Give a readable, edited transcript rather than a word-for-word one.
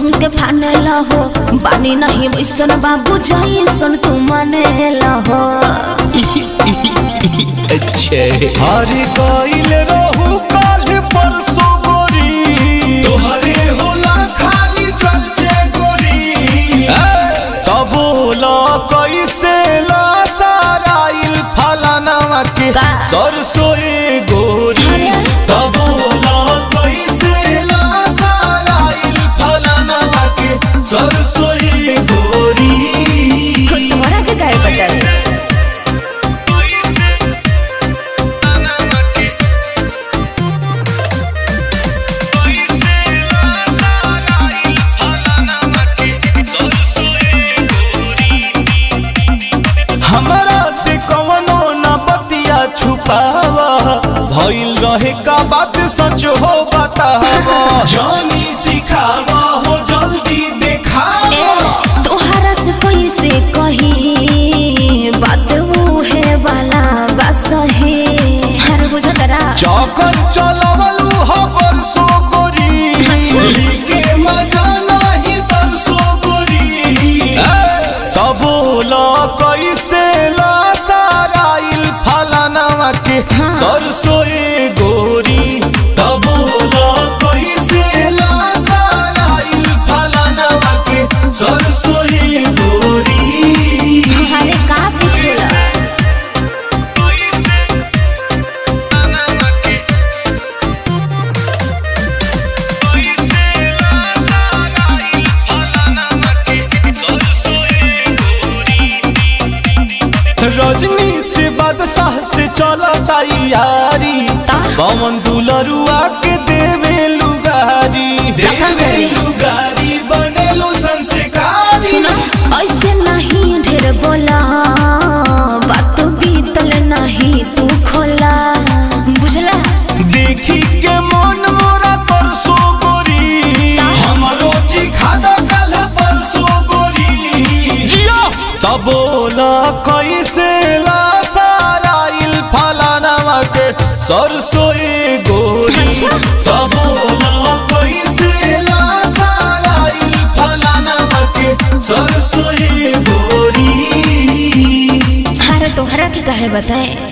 कहूँ के फाने लहो बानी नहीं वैसन बाबू जाई सन तू माने लहो। अच्छे हरि कोइल रहू काल परसो गोरी तोहरे होला खाली चलचे गोरी तब होला कैसे ला साराइल फलाना के सरसोई गोरी तब भइल रहे का बात सच हो बतावा जानी सिखावा हो जल्दी देखावा तोहरा से कैसे कही बात वो है वाला बस है हर गुजरा चौकर चलावलू हो परसो गोरी के मजा नहीं परसो गोरी तब ला कैसे ला साराइल फलाना के सरसोई गोरी तब होला कैसे ला साराइल फलाना के सरसोई गोरी। अरे का पूछला रजनी से बादशाह से चला तैयारी पवन दुलरुआ के देवे लुगारी बने लो संस्कारी ऐसे नहीं ढेर बोला बात बीतल नहीं तू खोला बुझला देखी के मन मोरा परसो गोरी हमरो चिखादा कल परसो गोरी जियो तब बोला कैसे ला साराइल फलाना के सरसोई गोरी तब बोला कैसे ला साराइल फलाना के सरसोई गोरी। हर तोहरा के कहे बताए।